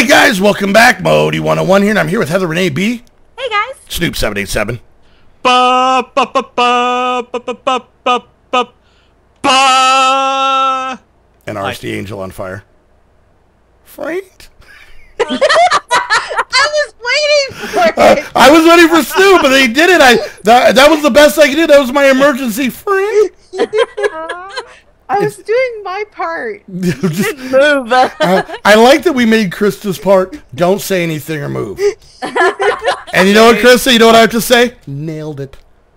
Hey guys, welcome back. Modii101 here, and I'm here with Heather Renee B. Hey guys. Snoop787. And RSD Angel on fire. Frank? I was waiting for it. I was waiting for Snoop, but they did it. That was the best I could do. That was my emergency Frank. I was doing my part. Just move. I like that we made Krista's part. Don't say anything or move. And you know what, Krista? You know what I have to say? Nailed it.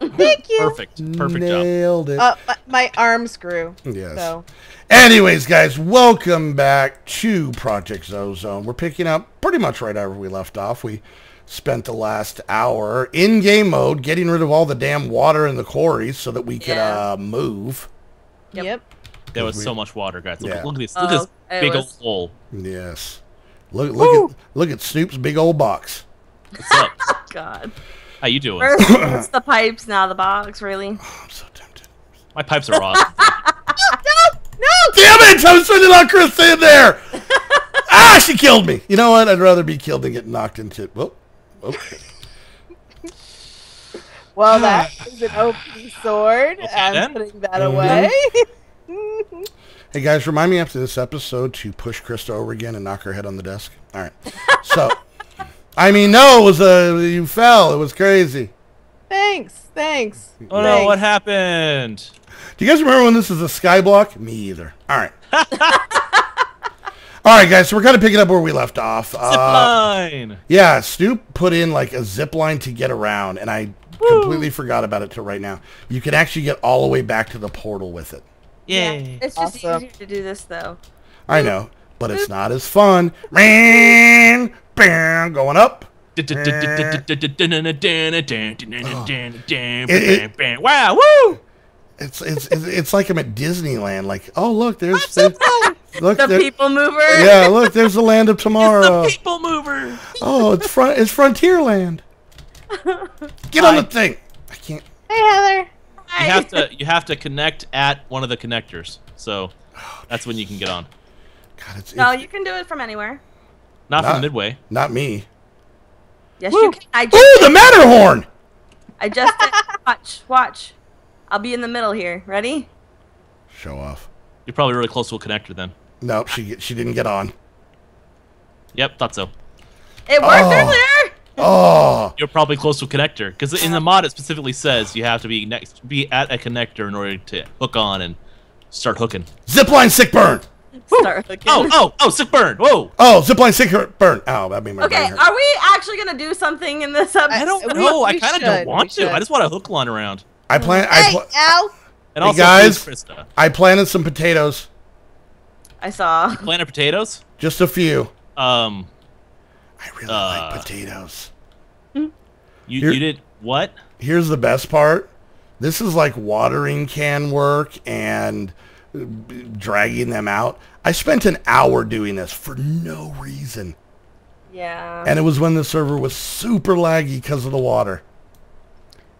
Thank you. Perfect Nailed job. Nailed it. My arms grew. Yes. So. Anyways, guys, welcome back to Project Zozo. We're picking up pretty much right where we left off. We spent the last hour in game mode getting rid of all the damn water in the quarries so that we could move. Yep. There was so much water, guys. Look at this. Look at this big old hole. Yes. Look at Snoop's big old box. What's up? God. How you doing? It's the pipes now, the box, really. Oh, I'm so tempted. My pipes are off. No! Damn it! I was trying to knock Krista in there! Ah, she killed me. You know what? I'd rather be killed than get knocked into... Whoa. Well, that is an OP sword. Okay, I'm putting that away. Hey, guys, remind me after this episode to push Krista over again and knock her head on the desk. All right. So, I mean, no, it was you fell. It was crazy. Thanks. Oh, no, what happened? Do you guys remember when this was a sky block? Me either. All right. All right, guys, so we're kind of picking up where we left off. Zipline. Yeah, Snoop put in, like, a zipline to get around, and I... completely forgot about it till right now. You can actually get all the way back to the portal with it. Yeah. It's just easier to do this, though. I know, but it's not as fun. Going up. Wow, woo! It's like I'm at Disneyland. Like, oh, look, there's the people mover. Yeah, look, there's the land of tomorrow. It's the people mover. Oh, it's Frontierland. Get on the thing. I can't. Hey, Heather. Hi. You have to connect at one of the connectors. So that's when you can get on. God, no, you can do it from anywhere. Not from midway. Not me. Yes, you can. Ooh, the Matterhorn! I just did. Watch. I'll be in the middle here. Ready? Show off. You're probably really close to a connector then. Nope, she didn't get on. Yep, thought so. It worked earlier! Oh, you're probably close to a connector because in the mod it specifically says you have to be at a connector in order to hook on and start hooking. Zipline sick burn. Start hooking. Oh, sick burn. Whoa. Oh, zipline sick burn. Ow, that made my brain hurt. Are we actually gonna do something in this episode? I don't know. I kind of don't want to. I just want to hook line around. Hey guys, Krista. I planted some potatoes. I saw. You planted potatoes? Just a few. I really like potatoes. You did what? Here's the best part. This is like watering can work and dragging them out. I spent an hour doing this for no reason. Yeah. And it was when the server was super laggy because of the water.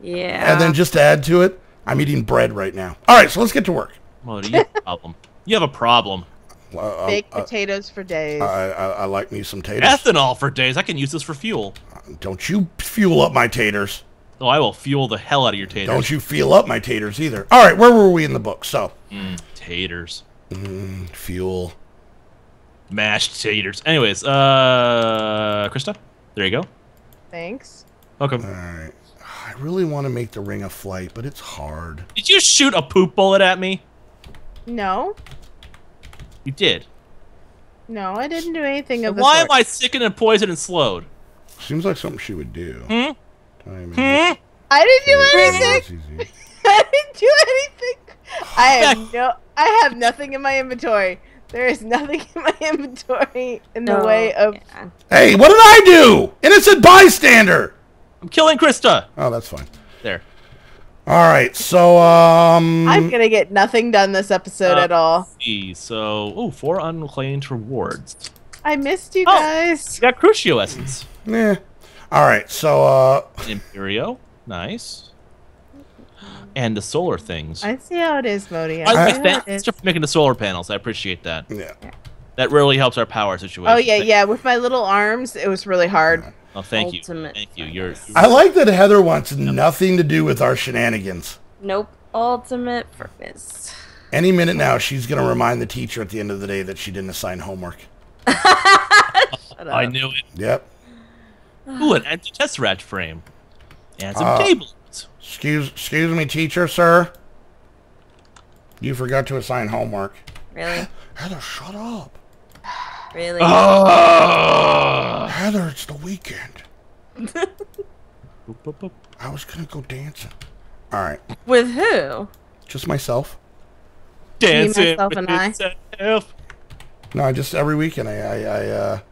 Yeah. And then just to add to it, I'm eating bread right now. All right, so let's get to work. Modi, you have a problem. You have a problem. Baked potatoes for days. I like me some taters. Ethanol for days. I can use this for fuel. Don't you fuel up my taters. Oh, I will fuel the hell out of your taters. Don't you fuel up my taters either. All right, where were we in the book? So taters. Fuel. Mashed taters. Anyways, Krista, there you go. Thanks. Welcome. All right. I really want to make the ring of flight, but it's hard. Did you shoot a poop bullet at me? No. You did. No, I didn't do anything of the sort. Why am I sickened and poisoned and slowed? Seems like something she would do. I didn't do anything. I didn't do anything. I have nothing in my inventory. There is nothing in my inventory in the way of... Yeah. Hey, what did I do? Innocent bystander! I'm killing Krista. Oh, that's fine. There. All right, so I'm gonna get nothing done this episode at all. See, so 4 unclaimed rewards. I missed you guys. You got Crucio essence. Yeah. All right, so Imperio, nice. And the solar things. I see how it is, Modi. I like that. Thanks for making the solar panels. I appreciate that. Yeah. That really helps our power situation. Oh, yeah, yeah. With my little arms, it was really hard. Oh, thank you. Thank you. You're I like that Heather wants nothing to do with our shenanigans. Nope. Ultimate purpose. Any minute now, she's going to remind the teacher at the end of the day that she didn't assign homework. Shut up. I knew it. Yep. Ooh, an anti-tesseract frame. And some tables. Excuse me, teacher, sir. You forgot to assign homework. Really? Heather, shut up. Really? Heather, it's the weekend. I was going to go dancing. All right. With who? Just myself. Dancing. Me, myself, and I. No, I just every weekend I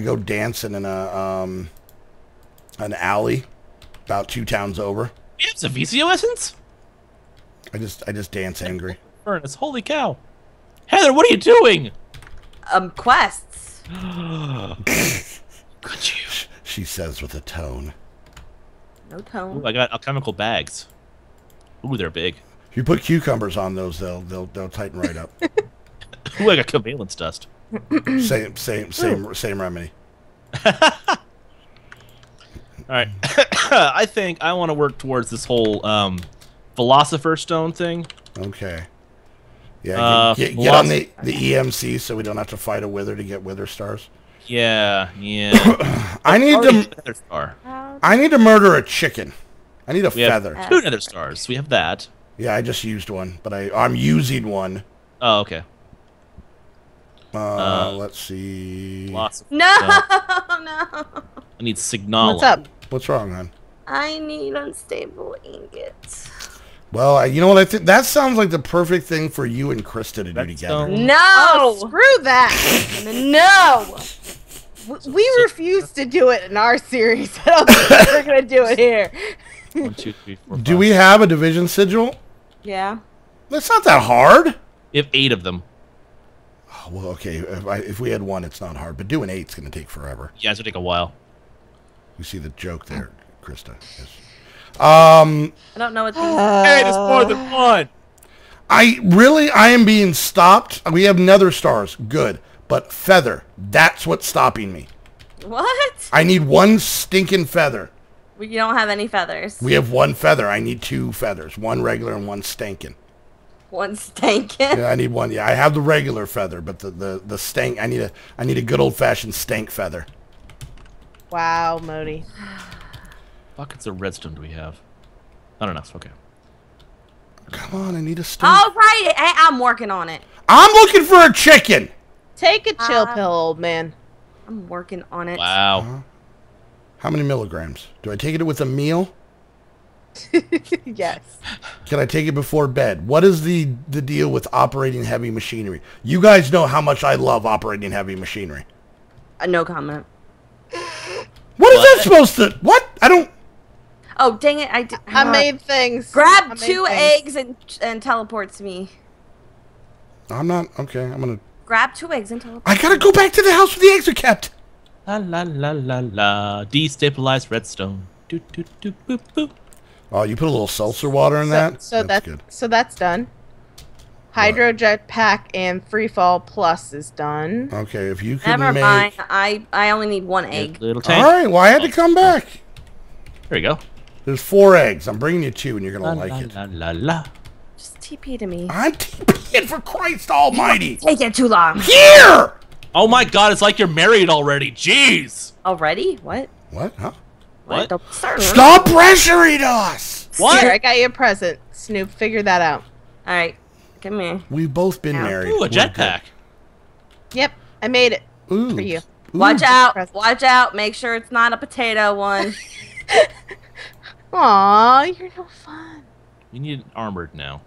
go dancing in a an alley about 2 towns over. You have some VCO essence? I just dance angry. Furnace, holy cow! Heather, what are you doing? Quests. Could you? She says with a tone. No tone. Ooh, I got alchemical bags. Ooh, they're big. If you put cucumbers on those, they'll tighten right up. Ooh, I got covalence dust. Same remedy. All right, I think I want to work towards this whole Philosopher's stone thing. Okay. Yeah. Get on the EMC so we don't have to fight a wither to get wither stars. Yeah. Yeah. I need to murder a chicken. I need a feather. 2 nether stars. We have that. Yeah, I just used one, but I'm using one. Oh, okay. Let's see. No. I need Signala. What's up? What's wrong, hon? I need unstable ingots. Well, you know what? I think that sounds like the perfect thing for you and Krista to do together. No, oh, screw that. No, we refuse to do it in our series. I don't think we're gonna do it here. 1, 2, 3, 4. 5. Do we have a division sigil? Yeah. That's not that hard. We have 8 of them. Oh, well, okay. If we had 1, it's not hard. But doing 8's gonna take forever. Yeah, it's gonna take a while. You see the joke there, Krista. Yes. I don't know what these are. Hey, there's more than 1. I am being stopped. We have nether stars. Good. But feather. That's what's stopping me. What? I need 1 stinking feather. We don't have any feathers. We have 1 feather. I need 2 feathers. 1 regular and 1 stinking. 1 stinking? Yeah, I need 1. Yeah, I have the regular feather, but the stank. I need a good old fashioned stank feather. Wow, Modi. Buckets of redstone do we have? Not enough. Okay. Come on, I need a stone. All right, I'm working on it. I'm looking for a chicken. Take a chill pill, old man. I'm working on it. Wow. How many milligrams? Do I take it with a meal? Yes. Can I take it before bed? What is the deal with operating heavy machinery? You guys know how much I love operating heavy machinery. No comment. What is that supposed to... What? I don't... Oh, dang it. I made things. Grab 2 eggs and teleport to me. I'm not... Okay, I'm gonna... Grab 2 eggs and teleport. I gotta go back to the house where the eggs are kept. La la la la la. Destabilized redstone. Do, do, do, boop, boop. Oh, you put a little seltzer water in that? So that's good. So that's done. Hydrojet pack and freefall plus is done. Okay, if you could Never mind. I only need 1 egg. All right, well, I had to come back. There we go. There's 4 eggs. I'm bringing you 2, and you're gonna like it. La, la, la. Just TP to me. I'm TPing for Christ Almighty. Take it too long. Here. Oh my God, it's like you're married already. Jeez. Already? What? What? Huh? What? Stop pressuring us. What? Here, I got you a present, Snoop. Figure that out. All right. Come here. We've both been married. Ooh, a jetpack. Yep, I made it for you. Ooh. Watch out! Watch out! Make sure it's not a potato one. Aw, you're no fun. You need an armored now.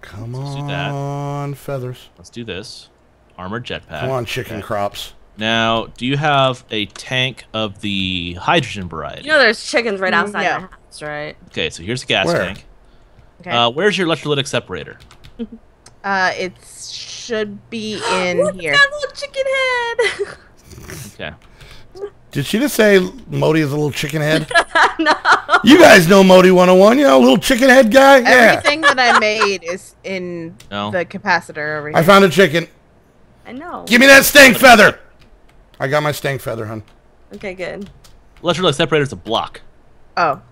Come on, feathers. Let's do this. Armored jetpack. Come on, chicken crops. Now, do you have a tank of the hydrogen variety? You know, there's chickens right outside the house, right? Okay, so here's a gas tank. Okay. Where's your electrolytic separator? It should be in here. Look at that little chicken head. Okay. Did she just say Modi is a little chicken head? No. You guys know Modii101, you know, little chicken head guy. Everything that I made is in the capacitor over here. I found a chicken. I know. Give me that stank feather! I got my stank feather, hun. Okay, good. Electrolyte separator's a block. Oh.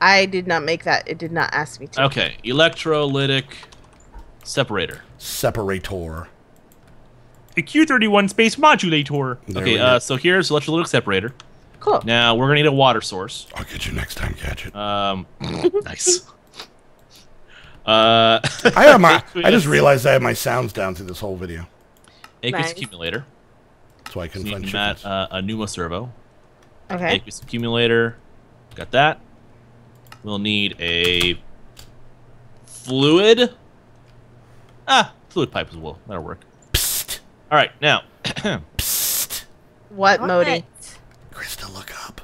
I did not make that. It did not ask me to. Okay. Electrolytic separator. Separator. The Q31 space modulator. There okay, so here's electrolytic separator. Cool. Now, we're going to need a water source. I'll get you next time, Gadget. Nice. I just realized I have my sounds down through this whole video. Aqueous accumulator. That's why I couldn't find shit. A pneuma servo. Okay. Aqueous accumulator. Got that. We'll need a fluid. Ah, fluid pipe as well. That'll work. Psst. All right, now. Psst. What, Modi? Krista, look up.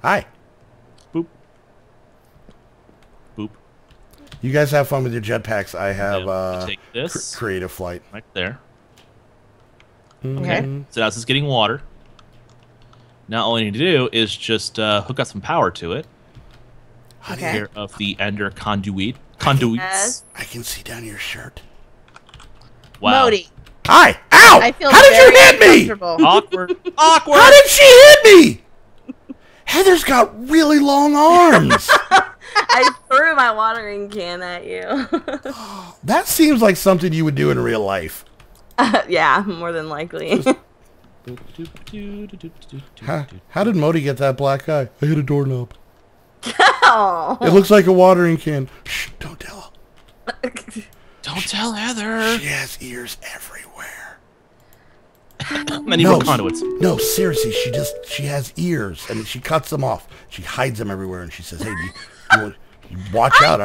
Hi. Boop. Boop. You guys have fun with your jetpacks. I have take this. Creative flight. Right there. Mm-hmm. Okay. So now this is getting water. Now all I need to do is just hook up some power to it. Okay. Here of the ender conduit. Conduits. Yes. I can see down your shirt. Wow. Modi. Hi. Ow! I feel How did you hit me? Awkward. Awkward. How did she hit me? Heather's got really long arms. I threw my watering can at you. That seems like something you would do in real life. Yeah, more than likely. How did Modi get that black eye? I hit a doorknob. Oh. It looks like a watering can. Shh, don't tell her. Don't tell Heather. She has ears everywhere. Many more conduits. No, seriously, she has ears, and she cuts them off. She hides them everywhere, and she says, hey, you watch out.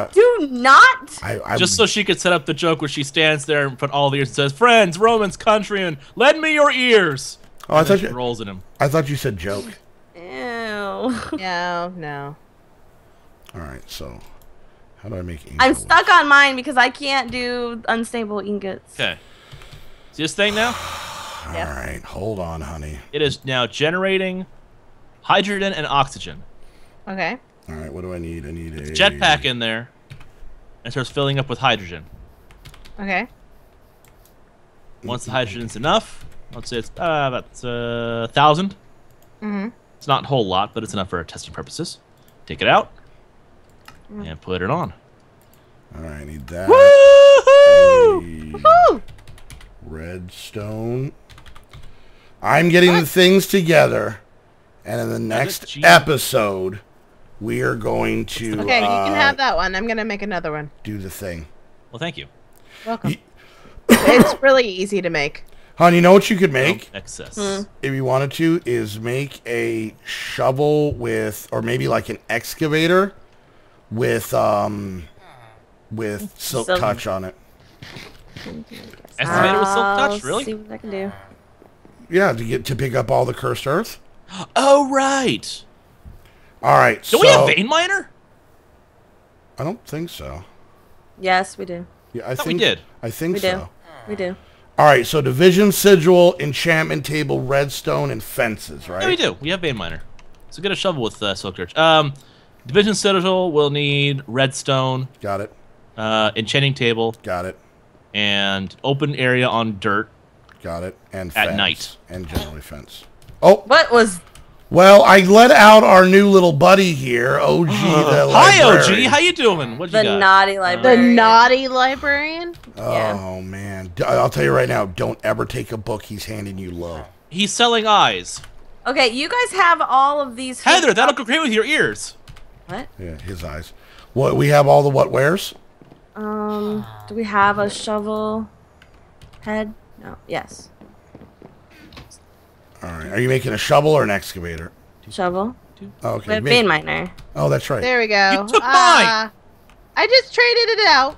I Just so she could set up the joke where she stands there and put all the ears and says, friends, Romans, countrymen, lend me your ears. Oh, I thought she rolls in him. I thought you said joke. Ew. No. All right, so how do I make ingots? I'm stuck on mine because I can't do unstable ingots. Okay. Is this thing now? All right, hold on, honey. It is now generating hydrogen and oxygen. Okay. All right, what do I need? I need a jetpack in there. And starts filling up with hydrogen. Okay. Once the hydrogen's enough, let's say it's that's 1,000. Mm-hmm. It's not a whole lot, but it's enough for our testing purposes. Take it out and put it on. All right, I need that. Woohoo! Woohoo! Redstone. I'm getting the things together, and in the next episode. We are going to... Okay, you can have that one. I'm going to make another one. Do the thing. Well, thank you. Welcome. It's really easy to make. Hon, you know what you could make? Excess. If you wanted to, is make a shovel with... Or maybe like an excavator with silk touch on it. Excavator with silk touch? Really? See what I can do. Yeah, to pick up all the cursed earth. Oh, right. All right. Do we have vein miner? I don't think so. Yes, we do. Yeah, I think we did. I think so. We do. All right. So division, sigil, enchantment table, redstone, and fences. Right? Yeah, we do. We have vein miner. So get a shovel with silk torch. Division sigil will need redstone. Got it. Enchanting table. Got it. And open area on dirt. Got it. And fence. At night. And generally fence. Oh. What was? Well, I let out our new little buddy here, OG the librarian. Hi, OG. How you doing? What you got? Naughty librarian. The naughty librarian? Oh, yeah. Man. I'll tell you right now, don't ever take a book he's handing you low. He's selling eyes. Okay, you guys have all of these. Heather, that'll go great with your ears. What? Yeah, his eyes. What? We have all the what wares? Do we have a shovel head? No. Yes. All right. Are you making a shovel or an excavator? Shovel. Oh, okay. But vein miner. Oh, that's right. There we go. You took mine. I just traded it out.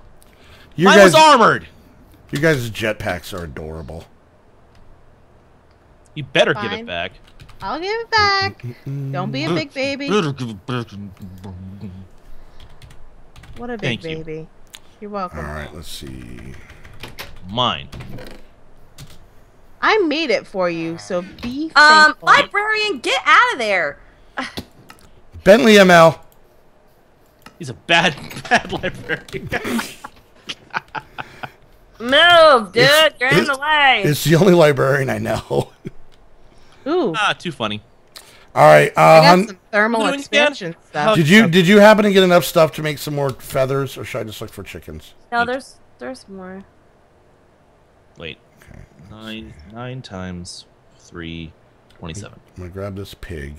Mine was armored. You guys' jetpacks are adorable. You better give it back. I'll give it back. Don't be a big baby. What a big baby. You're welcome. All right. Let's see. Mine. I made it for you, so be thankful. Librarian, get out of there. Bentley ML. He's a bad librarian. Move, dude. You're in the way. It's the only librarian I know. Ooh. Ah, too funny. All right. I got some thermal expansion stuff. Did you happen to get enough stuff to make some more feathers, or should I just look for chickens? No, there's more. Wait. Okay. 9 times 3, 27. I'm gonna grab this pig.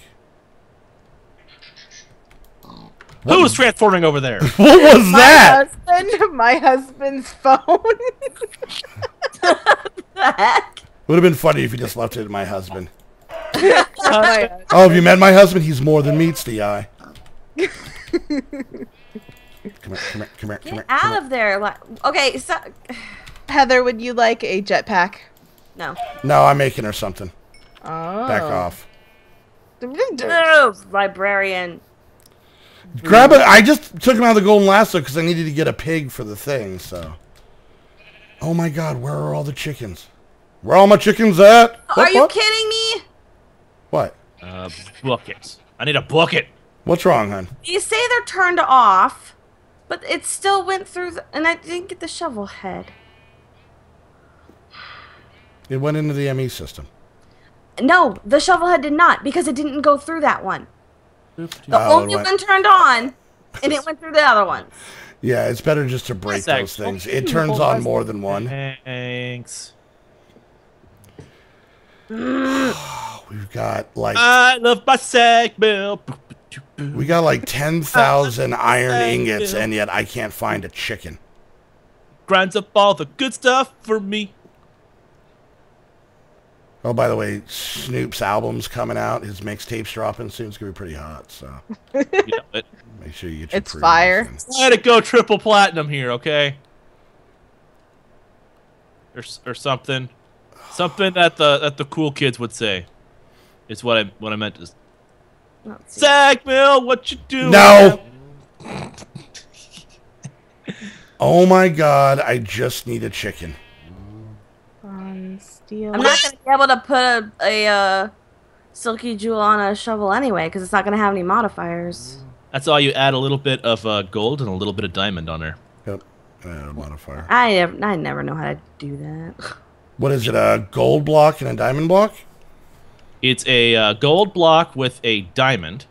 Who was transforming over there? What was that? My husband's phone. It would have been funny if you just left it at my husband. Oh, have you met my husband? He's more than meets the eye. Come here, come here, come here. Get out of there. Okay, so... Heather, would you like a jetpack? No. No, I'm making her something. Oh. Back off. No, librarian. Grab it. I just took him out of the golden lasso because I needed to get a pig for the thing, so. Oh my god, where are all the chickens? Where are all my chickens at? Are you kidding me? What? Buckets. I need a bucket. What's wrong, hon? You say they're turned off, but it still went through, and I didn't get the shovel head. It went into the ME system. No, the shovel head did not, because it didn't go through that one. The only one turned on, and it went through the other one. Yeah, it's better just to break those things. It turns on more than one. Thanks. We've got like... I love my sack bill. We got like 10,000 iron ingots, and yet I can't find a chicken. Grinds up all the good stuff for me. Oh, by the way, Snoop's album's coming out. His mixtape's dropping soon. It's going to be pretty hot, so. Make sure you get your fire. Let it go triple platinum here, okay? Or something. Something that the cool kids would say. It's what I meant to say. Zach Mill, what you doing? No! Oh, my God. I just need a chicken. I'm not going to be able to put a silky jewel on a shovel anyway, because it's not going to have any modifiers. That's all you add a little bit of gold and a little bit of diamond on there. Yep, and a modifier. I never know how to do that. What is it, a gold block and a diamond block? It's a gold block with a diamond.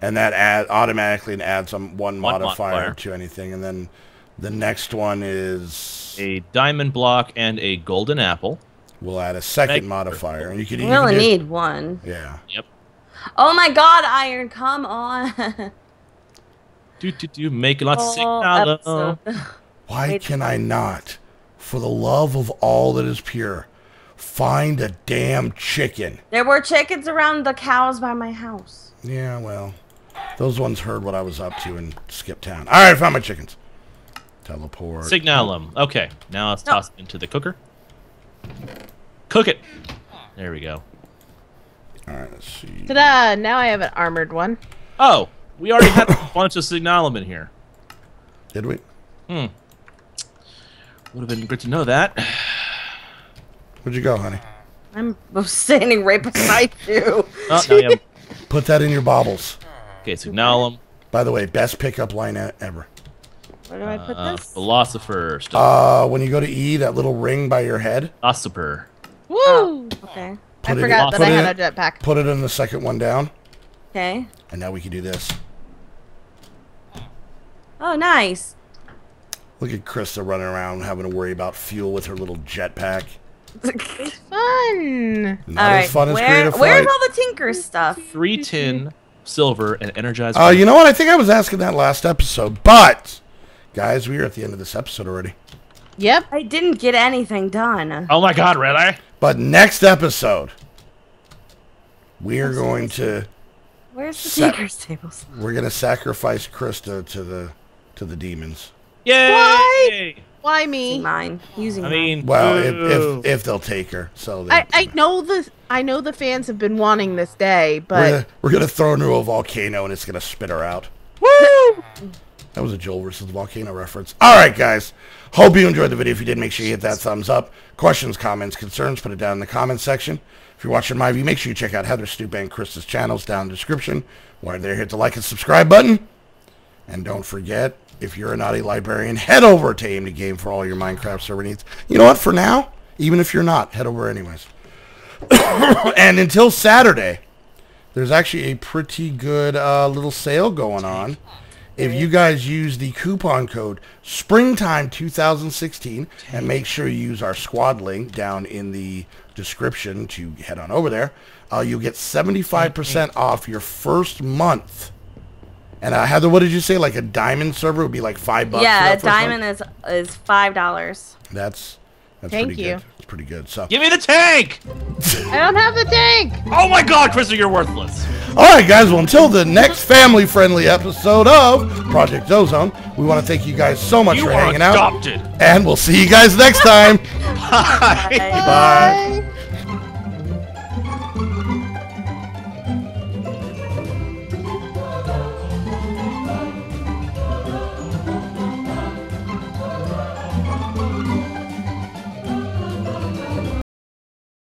And that automatically adds one modifier to anything, and then... The next one is... A diamond block and a golden apple. We'll add a second modifier. And you really need one. Yeah. Yep. Oh my god, iron, come on. Make lots of signal. Why can I not, for the love of all that is pure, find a damn chicken? There were chickens around the cows by my house. Yeah, well, those ones heard what I was up to and skipped town. All right, I found my chickens. Teleport. Signalum. Okay, now let's toss it into the cooker. Cook it. There we go. All right, let's see. Ta-da! Now I have an armored one. Oh, we already had a bunch of signalum in here. Did we? Hmm. Would have been good to know that. Where'd you go, honey? I'm standing right beside you. Oh, now you have... Put that in your bobbles. Okay, signalum. By the way, best pickup line ever. Where do I put this? Philosopher's stone. When you go to E, that little ring by your head. Philosopher. Woo! Okay. I forgot that I had a jetpack. Put it in the second one down. Okay. And now we can do this. Oh, nice. Look at Krista running around having to worry about fuel with her little jetpack. It's fun. Not as fun as Creative Flight. Where's all the Tinker stuff? 3 tin, silver, and energized. Oh, you know what? I think I was asking that last episode, but... Guys, we are at the end of this episode already. Yep, I didn't get anything done. Oh my god, Red Eye. But next episode, we're going to... Where's the Tinker's tables? We're going to sacrifice Krista to the demons. Yay! Why? Why me? Mine. Using mine. Well, if they'll take her. So I know the fans have been wanting this day, but... We're going to throw her into a volcano and it's going to spit her out. Woo! That was a Joel versus Volcano reference. All right, guys. Hope you enjoyed the video. If you did, make sure you hit that thumbs up. Questions, comments, concerns, put it down in the comments section. If you're watching my view, make sure you check out Heather, Snoop, and Krista's channels down in the description. While they're there, hit the like and subscribe button. And don't forget, if you're a naughty librarian, head over to AMD Game for all your Minecraft server needs. You know what? For now, even if you're not, head over anyways. And until Saturday, there's actually a pretty good little sale going on. If you guys use the coupon code SPRINGTIME2016, and make sure you use our squad link down in the description to head on over there, you'll get 75% off your first month. And Heather, what did you say? Like a diamond server would be like $5. Yeah, a diamond is $5. That's pretty good. It's pretty good. So give me the tank. I don't have the tank. Oh my God, Krista, you're worthless. All right, guys. Well, until the next family-friendly episode of Project Zozo, we want to thank you guys so much for hanging out. And we'll see you guys next time. Bye. Bye. Bye.